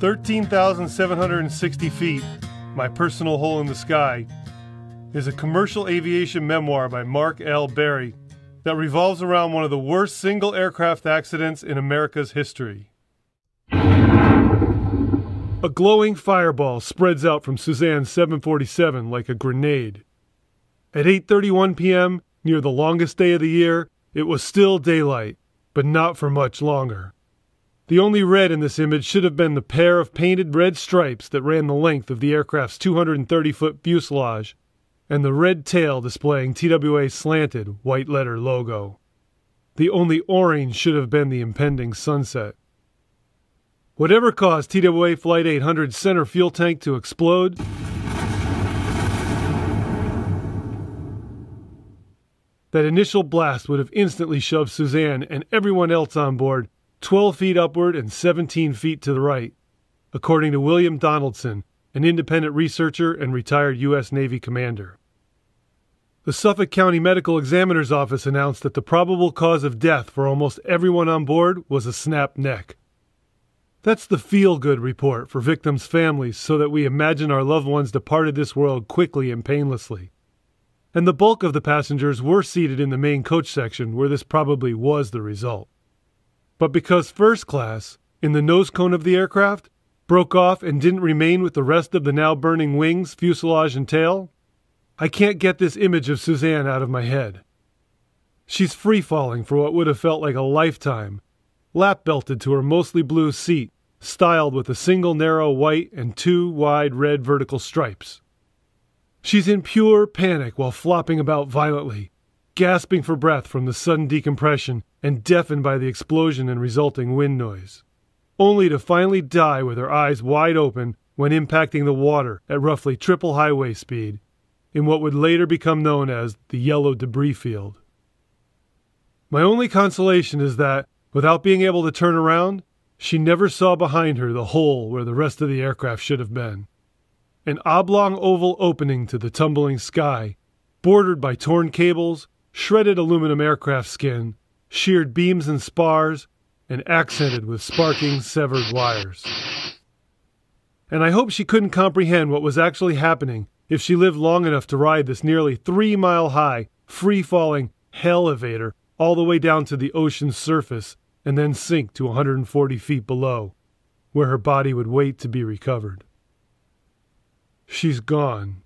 13,760 Feet, My Personal Hole in the Sky, is a commercial aviation memoir by Mark L. Berry that revolves around one of the worst single aircraft accidents in America's history. A glowing fireball spreads out from Susanne's 747 like a grenade. At 8:31 p.m., near the longest day of the year, it was still daylight, but not for much longer. The only red in this image should have been the pair of painted red stripes that ran the length of the aircraft's 230-foot fuselage, and the red tail displaying TWA's slanted, white-letter logo. The only orange should have been the impending sunset. Whatever caused TWA Flight 800's center fuel tank to explode, that initial blast would have instantly shoved Suzanne and everyone else on board 12 feet upward and 17 feet to the right, according to William Donaldson, an independent researcher and retired U.S. Navy commander. The Suffolk County Medical Examiner's Office announced that the probable cause of death for almost everyone on board was a snapped neck. That's the feel-good report for victims' families so that we imagine our loved ones departed this world quickly and painlessly. And the bulk of the passengers were seated in the main coach section where this probably was the result. But because first class, in the nose cone of the aircraft, broke off and didn't remain with the rest of the now burning wings, fuselage, and tail, I can't get this image of Suzanne out of my head. She's free-falling for what would have felt like a lifetime, lap-belted to her mostly blue seat, styled with a single narrow white and two wide red vertical stripes. She's in pure panic while flopping about violently, gasping for breath from the sudden decompression and deafened by the explosion and resulting wind noise, only to finally die with her eyes wide open when impacting the water at roughly triple highway speed in what would later become known as the Yellow Debris Field. My only consolation is that, without being able to turn around, she never saw behind her the hole where the rest of the aircraft should have been. An oblong oval opening to the tumbling sky, bordered by torn cables, shredded aluminum aircraft skin, sheared beams and spars, and accented with sparking, severed wires. And I hope she couldn't comprehend what was actually happening if she lived long enough to ride this nearly 3-mile-high, free-falling hell elevator all the way down to the ocean's surface and then sink to 140 feet below, where her body would wait to be recovered. She's gone.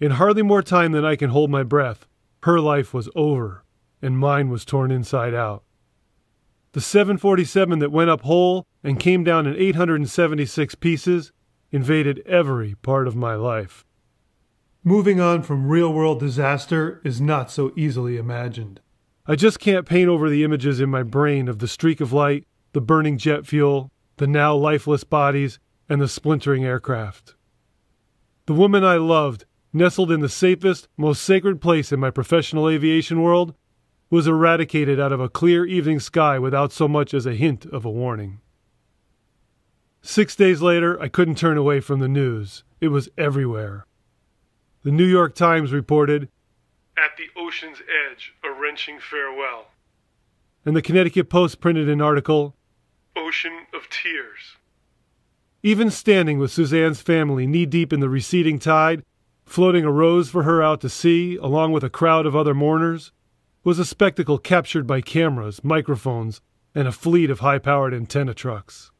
In hardly more time than I can hold my breath, her life was over, and mine was torn inside out. The 747 that went up whole and came down in 876 pieces invaded every part of my life. Moving on from real-world disaster is not so easily imagined. I just can't paint over the images in my brain of the streak of light, the burning jet fuel, the now lifeless bodies, and the splintering aircraft. The woman I loved, nestled in the safest, most sacred place in my professional aviation world, was eradicated out of a clear evening sky without so much as a hint of a warning. 6 days later, I couldn't turn away from the news. It was everywhere. The New York Times reported, "At the ocean's edge, a wrenching farewell." And the Connecticut Post printed an article, "Ocean of Tears." Even standing with Suzanne's family knee-deep in the receding tide, floating a rose for her out to sea, along with a crowd of other mourners, was a spectacle captured by cameras, microphones, and a fleet of high-powered antenna trucks.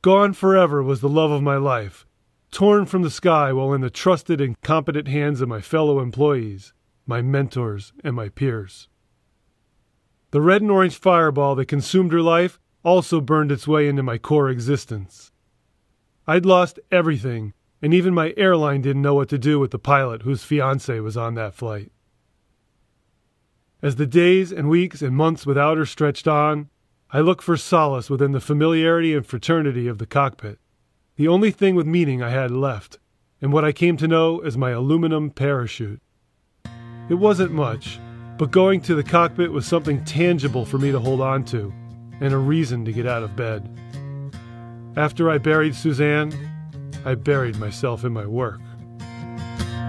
Gone forever was the love of my life, torn from the sky while in the trusted and competent hands of my fellow employees, my mentors, and my peers. The red and orange fireball that consumed her life also burned its way into my core existence. I'd lost everything, and even my airline didn't know what to do with the pilot whose fiancé was on that flight. As the days and weeks and months without her stretched on, I looked for solace within the familiarity and fraternity of the cockpit, the only thing with meaning I had left, and what I came to know as my aluminum parachute. It wasn't much, but going to the cockpit was something tangible for me to hold on to, and a reason to get out of bed. After I buried Suzanne, I buried myself in my work.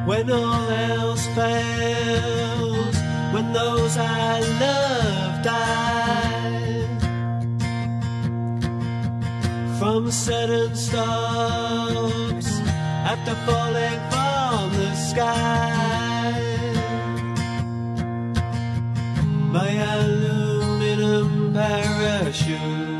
When all else fails, when those I love die, from sudden storms, at the falling from the sky. My aluminum parachute